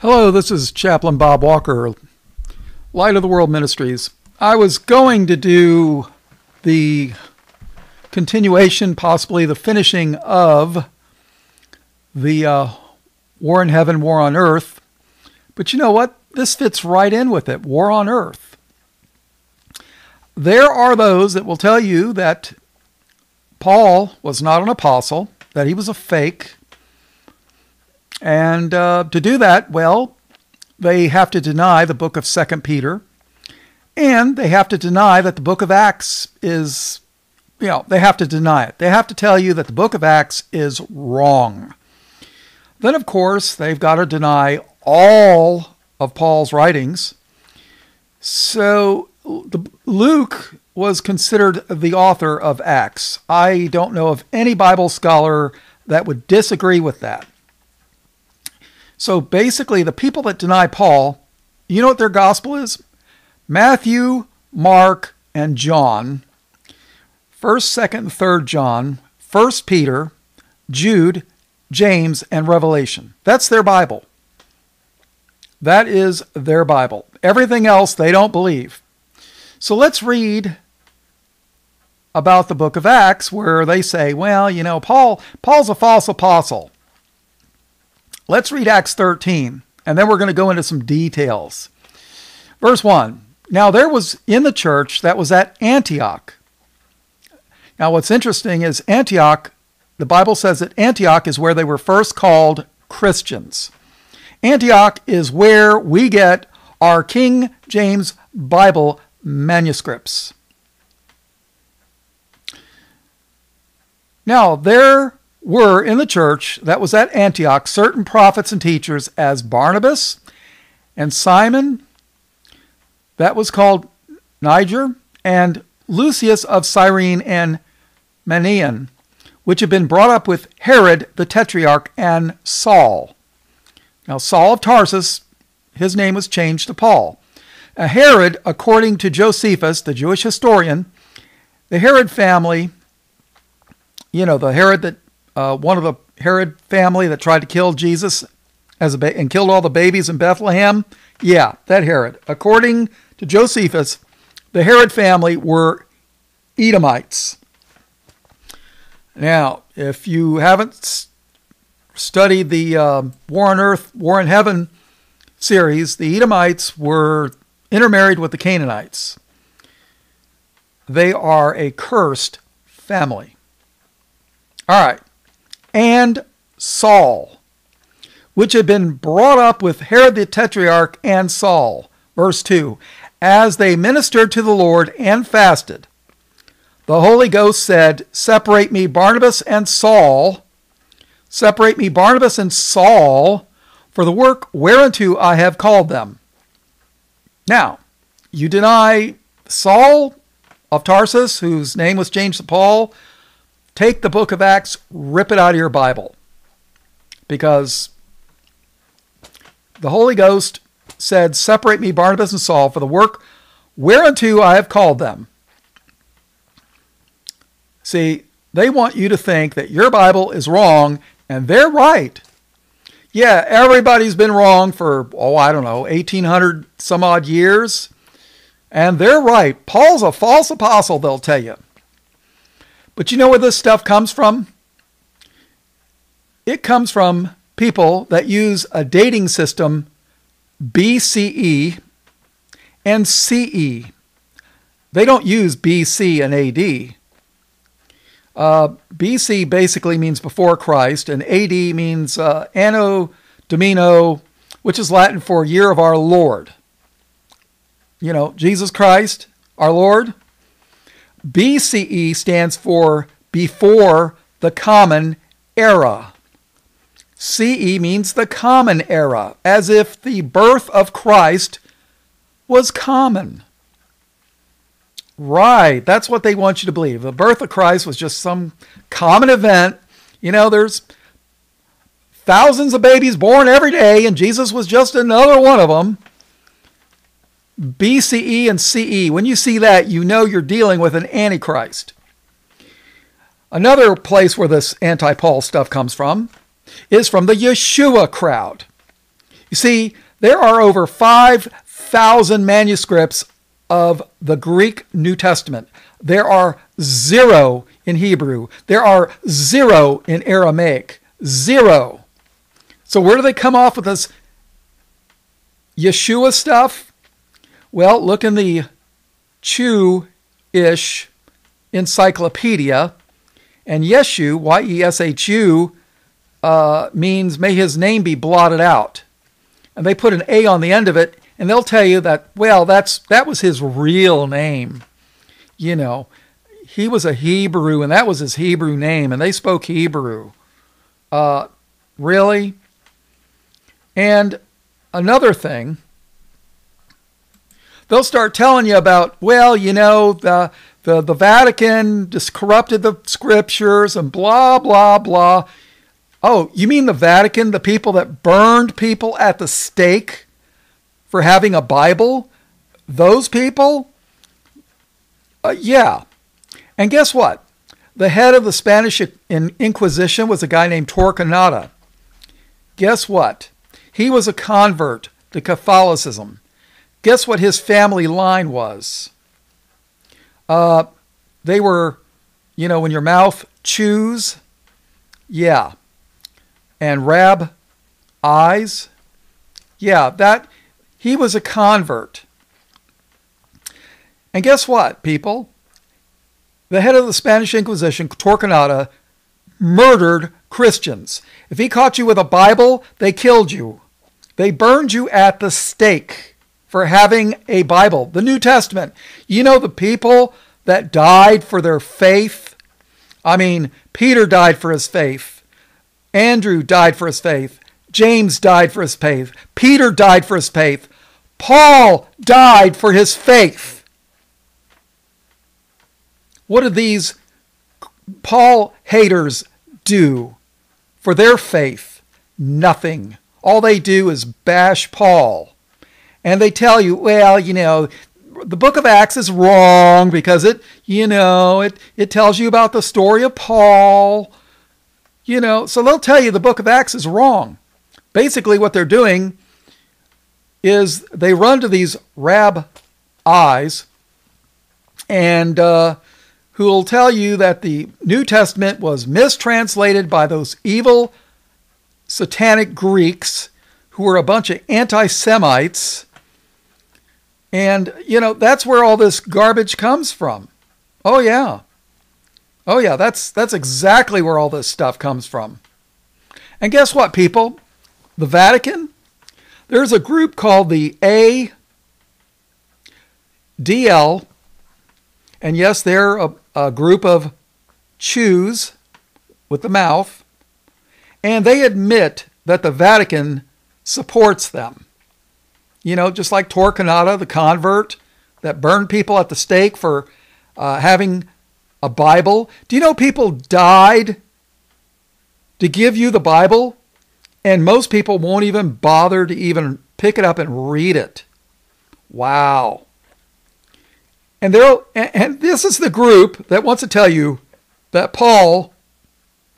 Hello, this is Chaplain Bob Walker, Light of the World Ministries. I was going to do the continuation, possibly the finishing of the War in Heaven, War on Earth, but you know what? This fits right in with it, War on Earth. There are those that will tell you that Paul was not an apostle, that he was a fake. And to do that, well, they have to deny the book of 2 Peter, and they have to deny that the book of Acts is, you know, they have to deny it. They have to tell you that the book of Acts is wrong. Then, of course, they've got to deny all of Paul's writings. So Luke was considered the author of Acts. I don't know of any Bible scholar that would disagree with that. So basically, the people that deny Paul, you know what their gospel is? Matthew, Mark, and John. 1st, 2nd, and 3rd John. 1st Peter, Jude, James, and Revelation. That's their Bible. That is their Bible. Everything else they don't believe. So let's read about the book of Acts where they say, well, you know, Paul's a false apostle. Let's read Acts 13, and then we're going to go into some details. Verse 1, now there was in the church that was at Antioch. Now what's interesting is Antioch, the Bible says that Antioch is where they were first called Christians. Antioch is where we get our King James Bible manuscripts. Now there were in the church that was at Antioch certain prophets and teachers, as Barnabas and Simon, that was called Niger, and Lucius of Cyrene and Manaen, which had been brought up with Herod the Tetrarch and Saul. Now Saul of Tarsus, his name was changed to Paul. Herod, according to Josephus, the Jewish historian, the Herod family, you know, the Herod that one of the Herod family that tried to kill Jesus as and killed all the babies in Bethlehem. Yeah, that Herod. According to Josephus, the Herod family were Edomites. Now, if you haven't studied the War on Earth, War in Heaven series, the Edomites were intermarried with the Canaanites. They are a cursed family. All right. And Saul, which had been brought up with Herod the Tetrarch and Saul. Verse 2, as they ministered to the Lord and fasted, the Holy Ghost said, separate me Barnabas and Saul, for the work whereunto I have called them. Now, you deny Saul of Tarsus, whose name was changed to Paul. Take the book of Acts, rip it out of your Bible, because the Holy Ghost said, separate me Barnabas and Saul for the work whereunto I have called them. See, they want you to think that your Bible is wrong, and they're right. Yeah, everybody's been wrong for, oh, I don't know, 1,800 some odd years, and they're right. Paul's a false apostle, they'll tell you. But you know where this stuff comes from? It comes from people that use a dating system, BCE and CE. They don't use BC and AD. BC basically means before Christ, and AD means Anno Domino, which is Latin for year of our Lord. You know, Jesus Christ, our Lord. BCE stands for before the common era. CE means the common era, as if the birth of Christ was common. Right, that's what they want you to believe. The birth of Christ was just some common event. You know, there's thousands of babies born every day, and Jesus was just another one of them. BCE and CE. When you see that, you know you're dealing with an antichrist. Another place where this anti-Paul stuff comes from is from the Yeshua crowd. You see, there are over 5,000 manuscripts of the Greek New Testament. There are 0 in Hebrew. There are 0 in Aramaic. 0. So where do they come off with this Yeshua stuff? Well, look in the Jew-ish encyclopedia, and Yeshu, Y-E-S-H-U, means may his name be blotted out. And they put an A on the end of it, and they'll tell you that, well, that was his real name. You know, he was a Hebrew, and that was his Hebrew name, and they spoke Hebrew. Really? And another thing, they'll start telling you about, well, you know, the Vatican just corrupted the scriptures and blah, blah, blah. Oh, you mean the Vatican, the people that burned people at the stake for having a Bible? Those people? Yeah. And guess what? The head of the Spanish Inquisition was a guy named Torquemada. Guess what? He was a convert to Catholicism. Guess what his family line was? They were, you know, when your mouth chews, yeah, and rab eyes, yeah, that, he was a convert. And guess what, people? The head of the Spanish Inquisition, Torquemada, murdered Christians. If he caught you with a Bible, they killed you. They burned you at the stake for having a Bible, the New Testament. You know the people that died for their faith? I mean, Peter died for his faith. Andrew died for his faith. James died for his faith. Peter died for his faith. Paul died for his faith. What did these Paul haters do for their faith? Nothing. All they do is bash Paul. And they tell you, well, you know, the book of Acts is wrong because it, you know, it tells you about the story of Paul. You know, so they'll tell you the book of Acts is wrong. Basically what they're doing is they run to these rabbis and who will tell you that the New Testament was mistranslated by those evil satanic Greeks who were a bunch of anti-Semites. And, you know, that's where all this garbage comes from. Oh, yeah. Oh, yeah, that's exactly where all this stuff comes from. And guess what, people? The Vatican? There's a group called the ADL. And, yes, they're a group of Jews with the mouth. And they admit that the Vatican supports them. You know, just like Torquemada, the convert that burned people at the stake for having a Bible. Do you know people died to give you the Bible? And most people won't even bother to even pick it up and read it. Wow. And this is the group that wants to tell you that Paul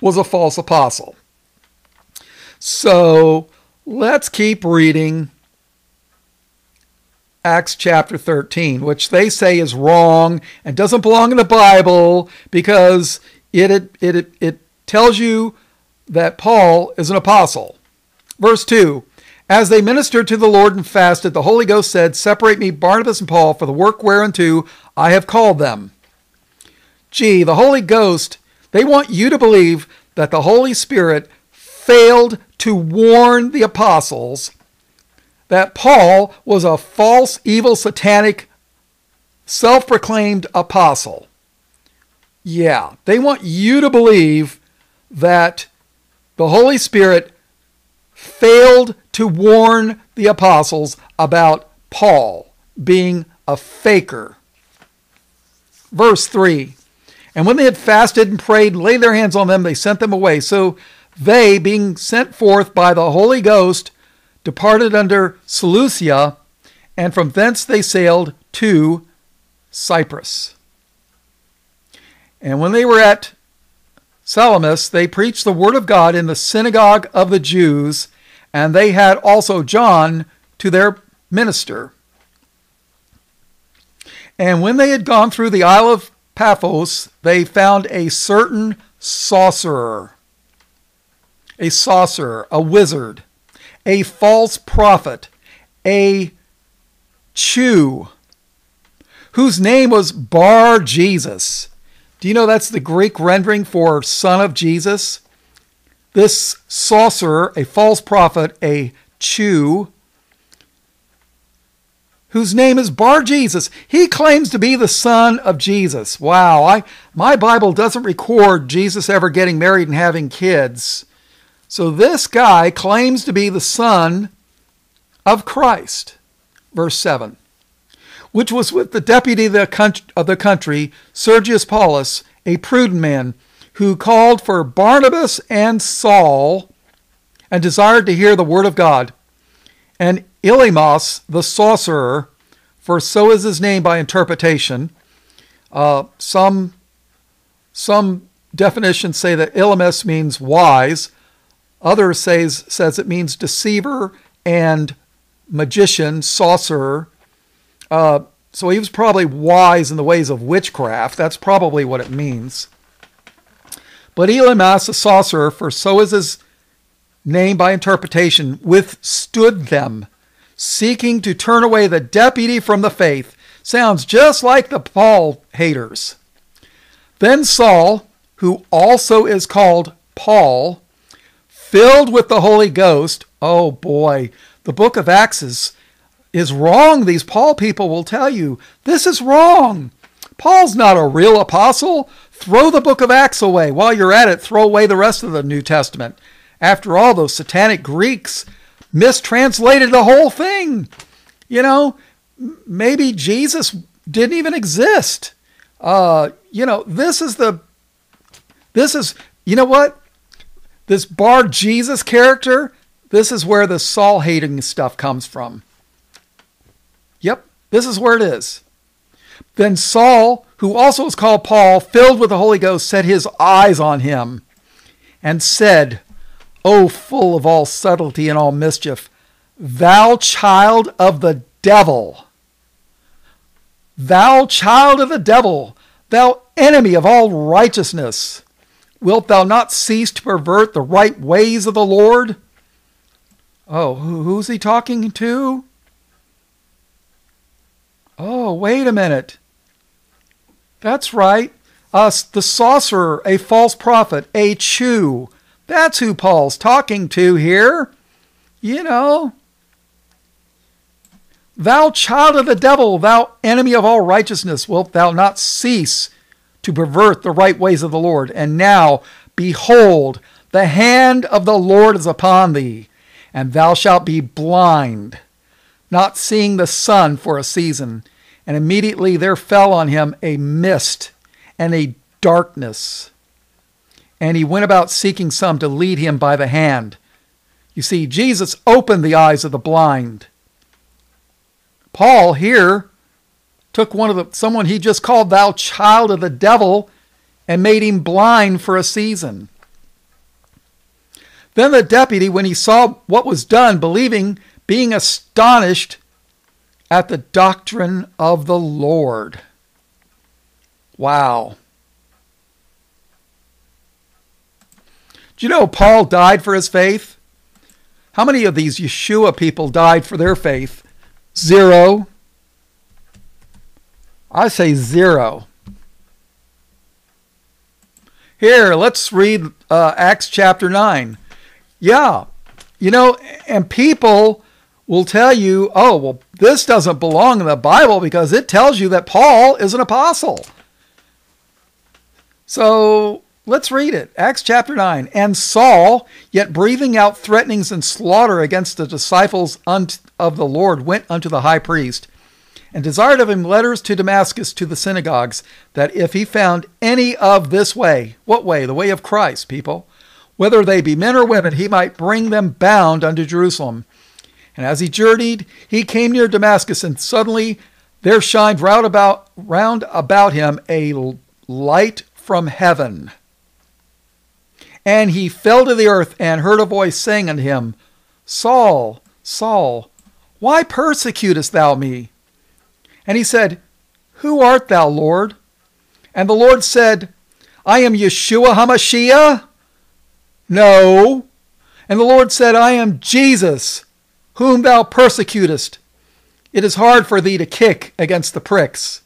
was a false apostle. So let's keep reading Acts chapter 13, which they say is wrong and doesn't belong in the Bible because it tells you that Paul is an apostle. Verse 2, as they ministered to the Lord and fasted, the Holy Ghost said, separate me, Barnabas and Paul, for the work whereunto I have called them. Gee, the Holy Ghost, they want you to believe that the Holy Spirit failed to warn the apostles that Paul was a false, evil, satanic, self-proclaimed apostle. Yeah, they want you to believe that the Holy Spirit failed to warn the apostles about Paul being a faker. Verse 3, and when they had fasted and prayed, laid their hands on them, they sent them away. So they, being sent forth by the Holy Ghost, departed under Seleucia, and from thence they sailed to Cyprus. And when they were at Salamis, they preached the word of God in the synagogue of the Jews, and they had also John to their minister. And when they had gone through the Isle of Paphos, they found a certain sorcerer, a wizard, a false prophet, a Jew, whose name was Bar Jesus. Do you know that's the Greek rendering for son of Jesus? This sorcerer, a false prophet, a Jew, whose name is Bar Jesus. He claims to be the son of Jesus. Wow, my Bible doesn't record Jesus ever getting married and having kids. So this guy claims to be the son of Christ. Verse 7. Which was with the deputy of the country, Sergius Paulus, a prudent man, who called for Barnabas and Saul, and desired to hear the word of God. And Elymas, the sorcerer, for so is his name by interpretation. Some definitions say that Elymas means wise. Others says it means deceiver and magician, sorcerer. So he was probably wise in the ways of witchcraft. That's probably what it means. But Elymas, the sorcerer, for so is his name by interpretation, withstood them, seeking to turn away the deputy from the faith. Sounds just like the Paul haters. Then Saul, who also is called Paul, filled with the Holy Ghost. Oh boy, the book of Acts is wrong. These Paul people will tell you, this is wrong. Paul's not a real apostle. Throw the book of Acts away. While you're at it, throw away the rest of the New Testament. After all, those satanic Greeks mistranslated the whole thing. You know, maybe Jesus didn't even exist. You know what? This Bar Jesus character, this is where the Saul hating stuff comes from. Yep, this is where it is. Then Saul, who also is called Paul, filled with the Holy Ghost, set his eyes on him and said, O full of all subtlety and all mischief, thou child of the devil, thou enemy of all righteousness, wilt thou not cease to pervert the right ways of the Lord? Oh, who's he talking to? Oh, wait a minute. That's right. The sorcerer, a false prophet, a Jew. That's who Paul's talking to here. You know. Thou child of the devil, thou enemy of all righteousness, wilt thou not cease to pervert the right ways of the Lord? And now, behold, the hand of the Lord is upon thee, and thou shalt be blind, not seeing the sun for a season. And immediately there fell on him a mist and a darkness. And he went about seeking some to lead him by the hand. You see, Jesus opened the eyes of the blind. Paul here took someone he just called thou child of the devil and made him blind for a season. Then the deputy, when he saw what was done, believing, being astonished at the doctrine of the Lord. Wow. Do you know Paul died for his faith? How many of these Yeshua people died for their faith? Zero. I say zero. Here, let's read Acts chapter 9. Yeah. You know, and people will tell you, oh, well, this doesn't belong in the Bible because it tells you that Paul is an apostle. So let's read it. Acts chapter 9. And Saul, yet breathing out threatenings and slaughter against the disciples of the Lord, went unto the high priest and desired of him letters to Damascus to the synagogues, that if he found any of this way, what way? The way of Christ, people. Whether they be men or women, he might bring them bound unto Jerusalem. And as he journeyed, he came near Damascus, and suddenly there shined round about him a light from heaven. And he fell to the earth and heard a voice saying unto him, Saul, Saul, why persecutest thou me? And he said, Who art thou, Lord? And the Lord said, I am Yeshua HaMashiach? No. And the Lord said, I am Jesus, whom thou persecutest. It is hard for thee to kick against the pricks.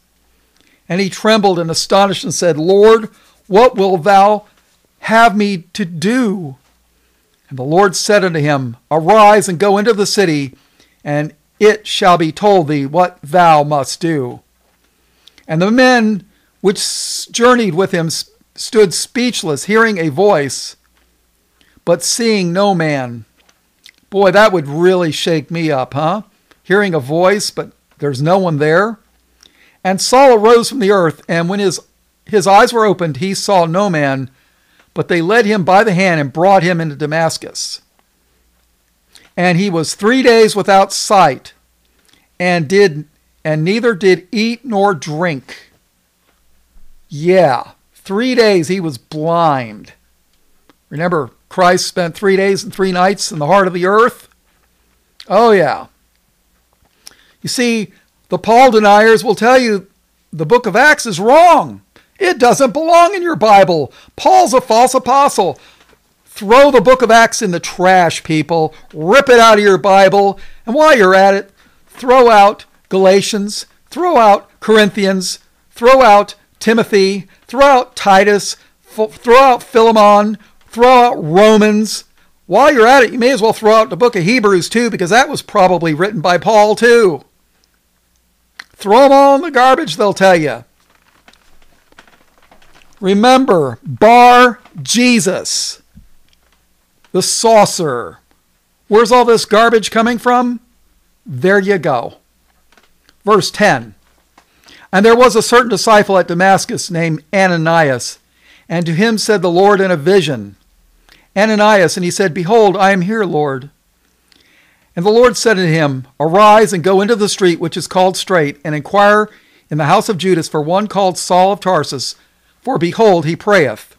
And he trembled and astonished and said, Lord, what wilt thou have me to do? And the Lord said unto him, Arise and go into the city, and it shall be told thee what thou must do. And the men which journeyed with him stood speechless, hearing a voice, but seeing no man. Boy, that would really shake me up, huh? Hearing a voice, but there's no one there. And Saul arose from the earth, and when his eyes were opened, he saw no man, but they led him by the hand and brought him into Damascus. And he was 3 days without sight, and neither did eat nor drink. Yeah, 3 days he was blind. Remember, Christ spent 3 days and 3 nights in the heart of the earth? Oh, yeah. You see, the Paul deniers will tell you the book of Acts is wrong. It doesn't belong in your Bible. Paul's a false apostle. Throw the book of Acts in the trash, people. Rip it out of your Bible. And while you're at it, throw out Galatians, throw out Corinthians, throw out Timothy, throw out Titus, throw out Philemon, throw out Romans. While you're at it, you may as well throw out the book of Hebrews too, because that was probably written by Paul too. Throw them all in the garbage, they'll tell you. Remember, Bar Jesus, the saucer. Where's all this garbage coming from? There you go. Verse 10. And there was a certain disciple at Damascus named Ananias, and to him said the Lord in a vision, Ananias, and he said, Behold, I am here, Lord. And the Lord said to him, Arise and go into the street which is called Straight, and inquire in the house of Judas for one called Saul of Tarsus, for behold, he prayeth,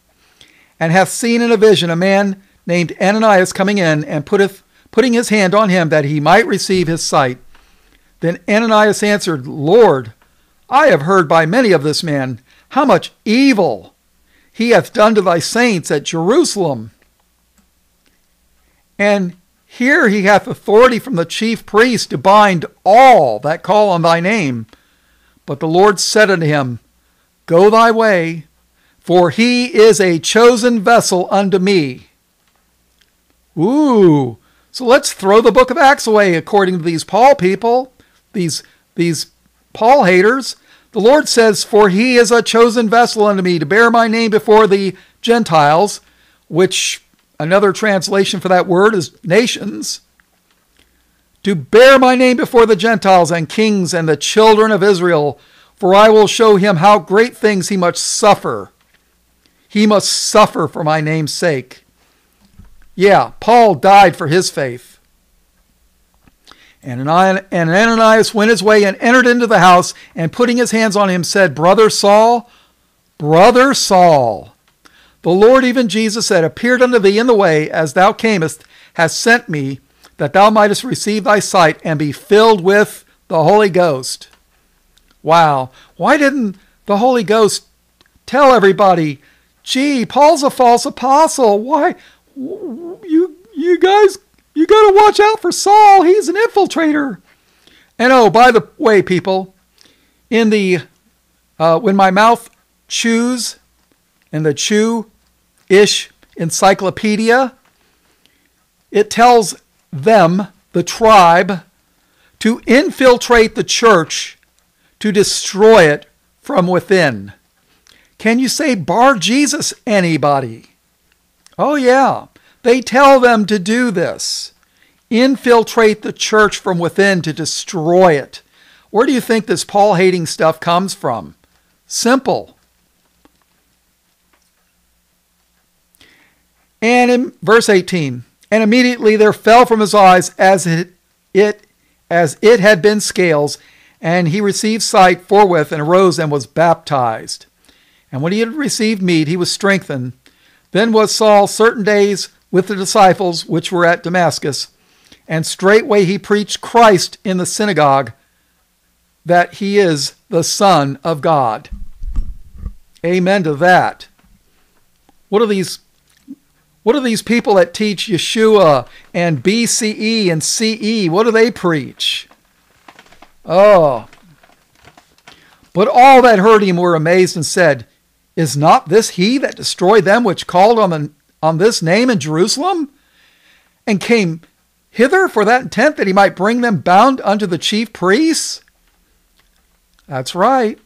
and hath seen in a vision a man named Ananias coming in, and putting his hand on him, that he might receive his sight. Then Ananias answered, Lord, I have heard by many of this man, how much evil he hath done to thy saints at Jerusalem. And here he hath authority from the chief priest to bind all that call on thy name. But the Lord said unto him, Go thy way, for he is a chosen vessel unto me. Ooh, so let's throw the book of Acts away according to these Paul people, these Paul haters. The Lord says, For he is a chosen vessel unto me to bear my name before the Gentiles, which another translation for that word is nations, to bear my name before the Gentiles and kings and the children of Israel, for I will show him how great things he must suffer. He must suffer for my name's sake. Yeah, Paul died for his faith. And Ananias went his way and entered into the house, and putting his hands on him said, Brother Saul, the Lord even Jesus that appeared unto thee in the way as thou camest, has sent me, that thou mightest receive thy sight and be filled with the Holy Ghost. Wow, why didn't the Holy Ghost tell everybody, gee, Paul's a false apostle. Why? You got to watch out for Saul. He's an infiltrator. And oh, by the way, people, in the When My Mouth Chews, in the Chew-ish encyclopedia, it tells them, the tribe, to infiltrate the church, to destroy it from within. Can you say Bar Jesus, anybody? Oh yeah, they tell them to do this. Infiltrate the church from within to destroy it. Where do you think this Paul-hating stuff comes from? Simple. And in verse 18, and immediately there fell from his eyes as it had been scales, and he received sight forthwith, and arose and was baptized. And when he had received meat, he was strengthened. Then was Saul certain days with the disciples which were at Damascus. And straightway he preached Christ in the synagogue, that he is the Son of God. Amen to that. What do these people that teach Yeshua and BCE and CE, what do they preach? Oh. But all that heard him were amazed and said, Is not this he that destroyed them which called on this name in Jerusalem? And came hither for that intent that he might bring them bound unto the chief priests? That's right.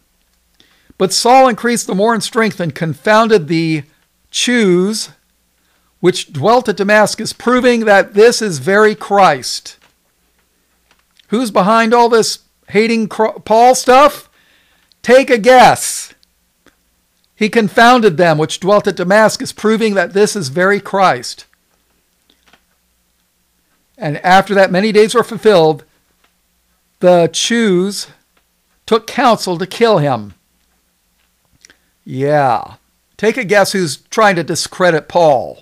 But Saul increased the more in strength and confounded the Jews which dwelt at Damascus, proving that this is very Christ. Who's behind all this hating Paul stuff? Take a guess. He confounded them which dwelt at Damascus, proving that this is very Christ. And after that many days were fulfilled, the Jews took counsel to kill him. Yeah. Take a guess who's trying to discredit Paul.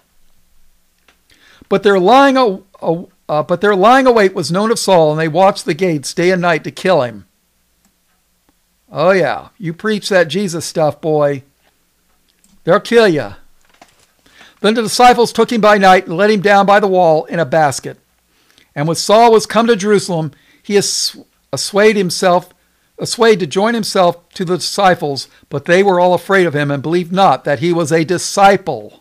But their lying await was known of Saul, and they watched the gates day and night to kill him. Oh yeah, you preach that Jesus stuff, boy. They'll kill you. Then the disciples took him by night and let him down by the wall in a basket. And when Saul was come to Jerusalem, he assuaged to join himself to the disciples, but they were all afraid of him and believed not that he was a disciple.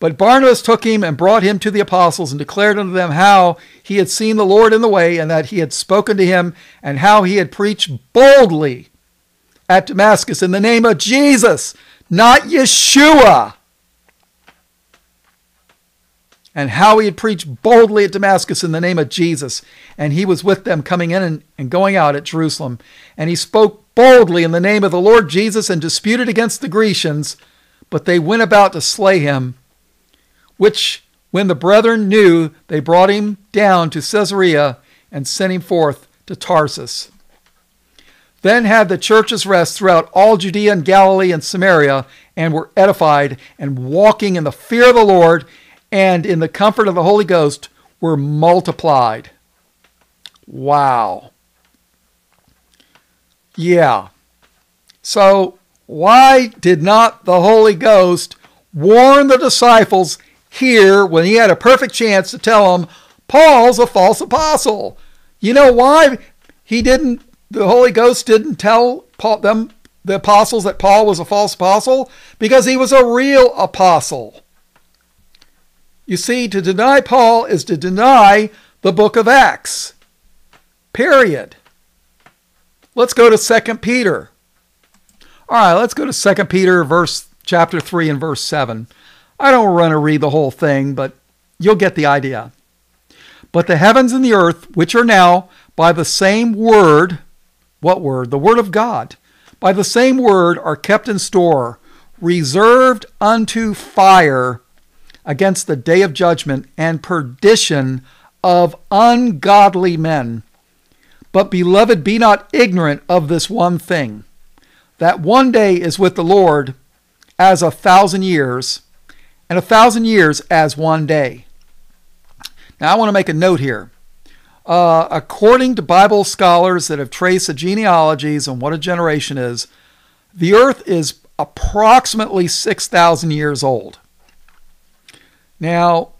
But Barnabas took him and brought him to the apostles and declared unto them how he had seen the Lord in the way, and that he had spoken to him, and how he had preached boldly at Damascus in the name of Jesus, not Yeshua. And how he had preached boldly at Damascus in the name of Jesus. And he was with them coming in and going out at Jerusalem. And he spoke boldly in the name of the Lord Jesus and disputed against the Grecians. But they went about to slay him. Which, when the brethren knew, they brought him down to Caesarea and sent him forth to Tarsus. Then had the churches rest throughout all Judea and Galilee and Samaria, and were edified, and walking in the fear of the Lord, and in the comfort of the Holy Ghost, were multiplied. Wow. Yeah. So, why did not the Holy Ghost warn the disciples here when he had a perfect chance to tell them, Paul's a false apostle? You know why? The Holy Ghost didn't tell the apostles that Paul was a false apostle? Because he was a real apostle. You see, to deny Paul is to deny the book of Acts. Period. Let's go to 2 Peter. All right, let's go to 2 Peter chapter 3 and verse 7. I don't want to read the whole thing, but you'll get the idea. But the heavens and the earth, which are now by the same word, what word? The word of God. By the same word are kept in store, reserved unto fire, against the day of judgment and perdition of ungodly men. But, beloved, be not ignorant of this one thing, that one day is with the Lord as 1,000 years, and 1,000 years as one day. Now, I want to make a note here. According to Bible scholars that have traced the genealogies and what a generation is, the earth is approximately 6,000 years old. Now,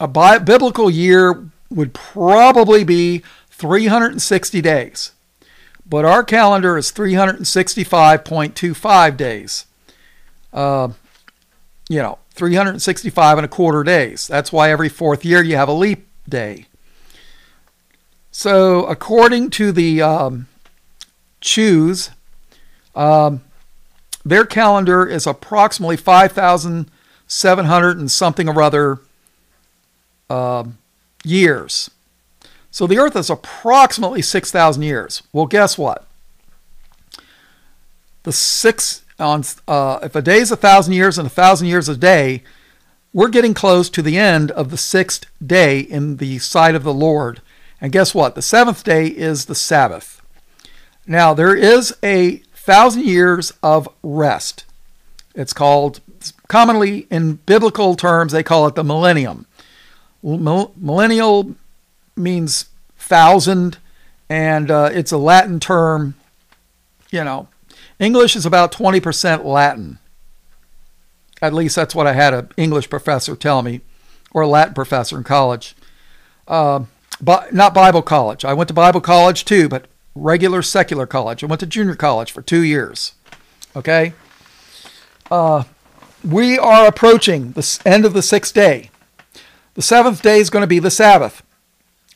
a biblical year would probably be 360 days, but our calendar is 365.25 days. 365 and a quarter days. That's why every fourth year you have a leap day. So, according to the Jews, their calendar is approximately 5,700 and something or other years. So the earth is approximately 6,000 years. Well, guess what? If a day is 1,000 years and 1,000 years a day, we're getting close to the end of the sixth day in the sight of the Lord. And guess what? The seventh day is the Sabbath. Now, there is 1,000 years of rest. It's called, commonly in biblical terms, they call it the millennium. Millennial means thousand, and it's a Latin term. You know, English is about 20% Latin. At least that's what I had an English professor tell me, or a Latin professor in college. But not Bible college. I went to Bible college too, but regular secular college. I went to junior college for 2 years. Okay? We are approaching the end of the 6th day. The 7th day is going to be the Sabbath.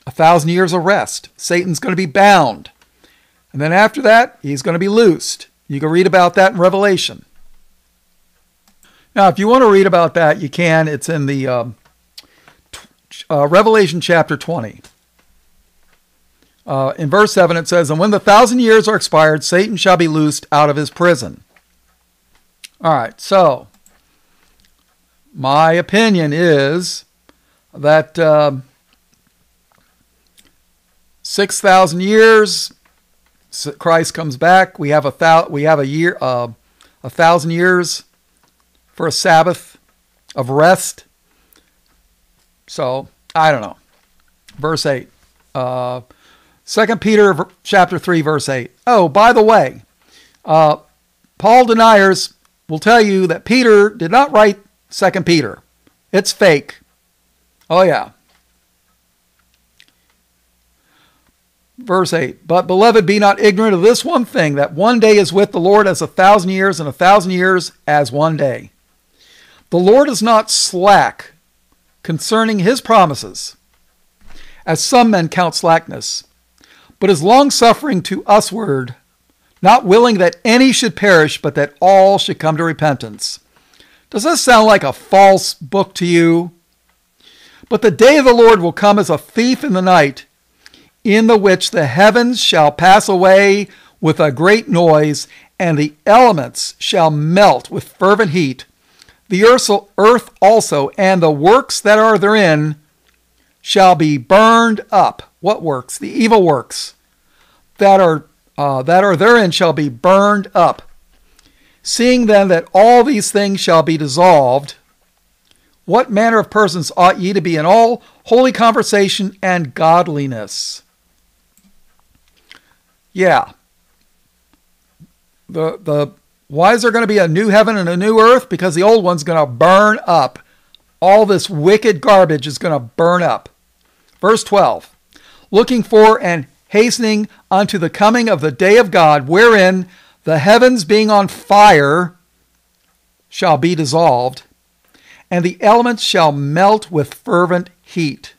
1,000 years of rest. Satan's going to be bound. And then after that, he's going to be loosed. You can read about that in Revelation. Now, if you want to read about that, you can. It's in the Revelation chapter 20. In verse 7, it says, "And when the 1,000 years are expired, Satan shall be loosed out of his prison." All right, so my opinion is that 6,000 years, Christ comes back. We have a 1,000 years for a Sabbath of rest. So, I don't know. Verse 8. 2 Peter chapter 3, verse 8. Oh, by the way, Paul deniers will tell you that Peter did not write 2 Peter. It's fake. Oh, yeah. Verse 8. "But, beloved, be not ignorant of this one thing, that one day is with the Lord as 1,000 years, and 1,000 years as one day. The Lord is not slack concerning his promises, as some men count slackness, but is long-suffering to usward, not willing that any should perish, but that all should come to repentance." Does this sound like a false book to you? "But the day of the Lord will come as a thief in the night, in the which the heavens shall pass away with a great noise, and the elements shall melt with fervent heat. The earth also, and the works that are therein, shall be burned up." What works? The evil works that are therein shall be burned up. "Seeing then that all these things shall be dissolved, what manner of persons ought ye to be in all holy conversation and godliness?" Yeah. Why is there going to be a new heaven and a new earth? Because the old one's going to burn up. All this wicked garbage is going to burn up. Verse 12. "Looking for and hastening unto the coming of the day of God, wherein the heavens being on fire shall be dissolved, and the elements shall melt with fervent heat.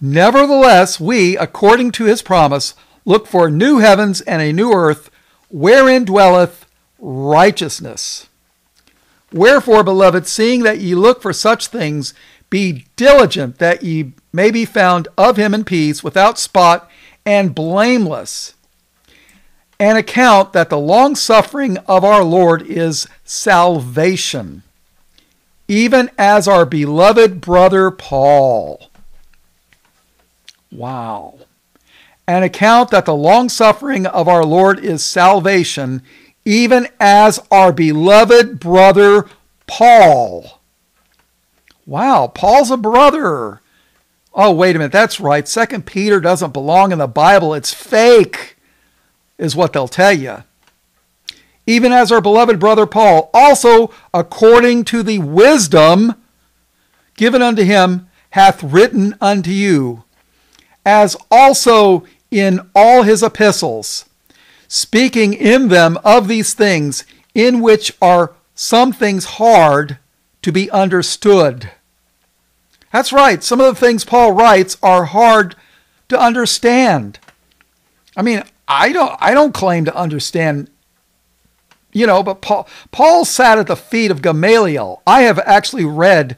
Nevertheless, we, according to his promise, look for new heavens and a new earth, wherein dwelleth righteousness. Wherefore, beloved, seeing that ye look for such things, be diligent that ye may be found of him in peace, without spot and blameless. And account that the long-suffering of our Lord is salvation, even as our beloved brother Paul." Wow. "And account that the long-suffering of our Lord is salvation, even as our beloved brother Paul." Wow, Paul's a brother. Oh, wait a minute, that's right. 2 Peter doesn't belong in the Bible. It's fake, is what they'll tell you. "Even as our beloved brother Paul, also according to the wisdom given unto him, hath written unto you, as also in all his epistles, speaking in them of these things, in which are some things hard to be understood." That's right. Some of the things Paul writes are hard to understand. I mean, I don't claim to understand, you know, but Paul sat at the feet of Gamaliel. I have actually read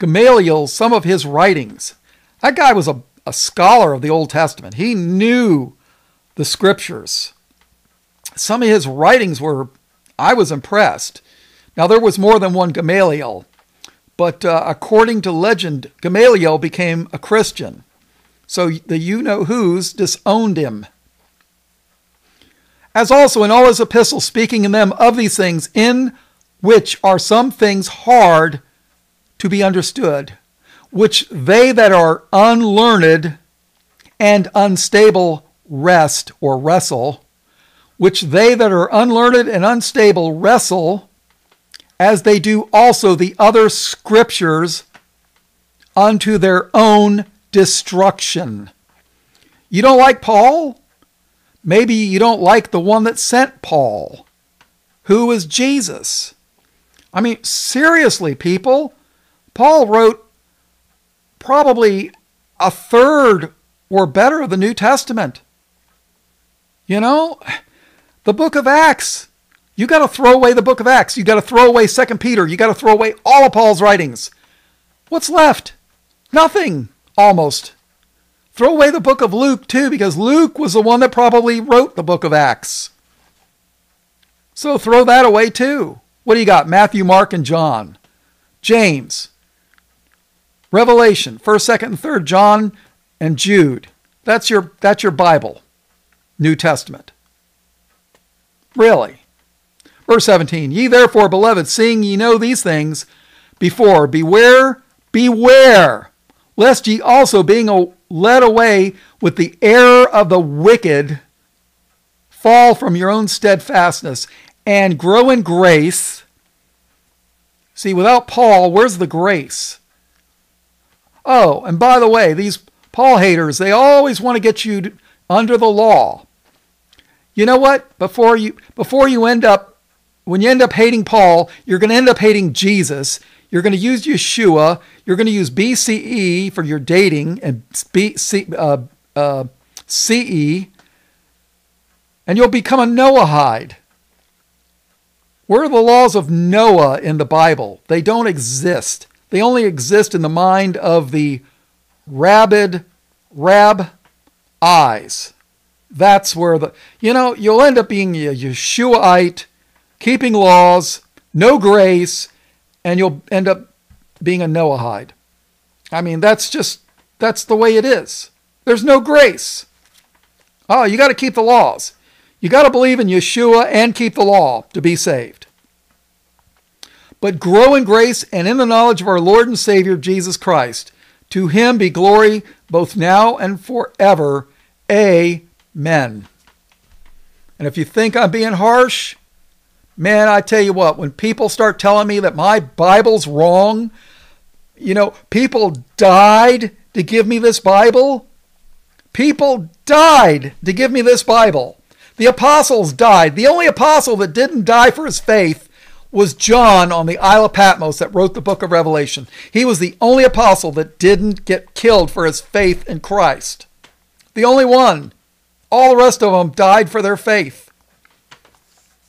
Gamaliel, some of his writings. That guy was a scholar of the Old Testament. He knew the scriptures. Some of his writings were, I was impressed. Now, there was more than one Gamaliel, but according to legend, Gamaliel became a Christian. So the you-know-whos disowned him. "As also in all his epistles, speaking in them of these things, in which are some things hard to be understood, which they that are unlearned and unstable rest or wrestle, which they that are unlearned and unstable wrestle, as they do also the other scriptures, unto their own destruction. You don't like Paul? Maybe you don't like the one that sent Paul, who is Jesus. I mean, seriously, people, Paul wrote probably a third or better of the New Testament. You know, the book of Acts. You got to throw away the book of Acts. You got to throw away 2 Peter. You got to throw away all of Paul's writings. What's left? Nothing, almost. Throw away the book of Luke, too, because Luke was the one that probably wrote the book of Acts. So throw that away, too. What do you got? Matthew, Mark, and John. James. Revelation. 1st, 2nd, and 3rd John and Jude. That's your Bible. New Testament. Really. Verse 17. Ye therefore, beloved, seeing ye know these things before, beware, lest ye also, being led away with the error of the wicked, fall from your own steadfastness and grow in grace. See, without Paul, where's the grace? Oh, and by the way, these Paul haters, they always want to get you under the law. You know what? When you end up hating Paul, you're going to end up hating Jesus. You're going to use Yeshua. You're going to use BCE for your dating and CE. And you'll become a Noahide. Where are the laws of Noah in the Bible? They don't exist. They only exist in the mind of the rabbis. That's where you'll end up being a Yeshuaite, keeping laws, no grace, and you'll end up being a Noahide. I mean, that's the way it is. There's no grace. Oh, you got to keep the laws. You got to believe in Yeshua and keep the law to be saved. But grow in grace and in the knowledge of our Lord and Savior, Jesus Christ. To him be glory both now and forever. Amen. And if you think I'm being harsh, man, I tell you what, when people start telling me that my Bible's wrong, you know, people died to give me this Bible. People died to give me this Bible. The apostles died. The only apostle that didn't die for his faith was John on the Isle of Patmos that wrote the book of Revelation. He was the only apostle that didn't get killed for his faith in Christ. The only one. All the rest of them died for their faith.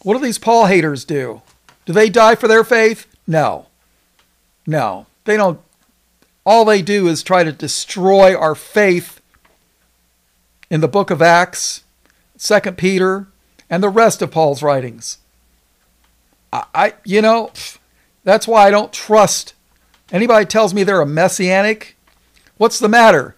What do these Paul haters do? Do they die for their faith? No. No. They don't. All they do is try to destroy our faith in the book of Acts, 2 Peter, and the rest of Paul's writings. That's why I don't trust anybody tells me they're a messianic. What's the matter?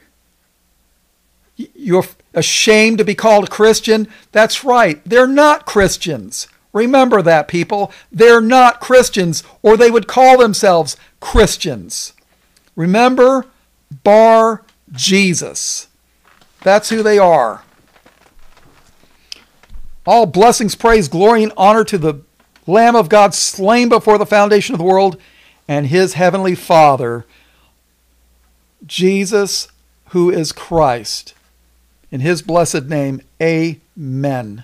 You're ashamed to be called a Christian? That's right. They're not Christians. Remember that, people. They're not Christians, or they would call themselves Christians. Remember Bar Jesus. That's who they are. All blessings, praise, glory, and honor to the Lamb of God, slain before the foundation of the world, and his heavenly Father, Jesus, who is Christ. In his blessed name, amen.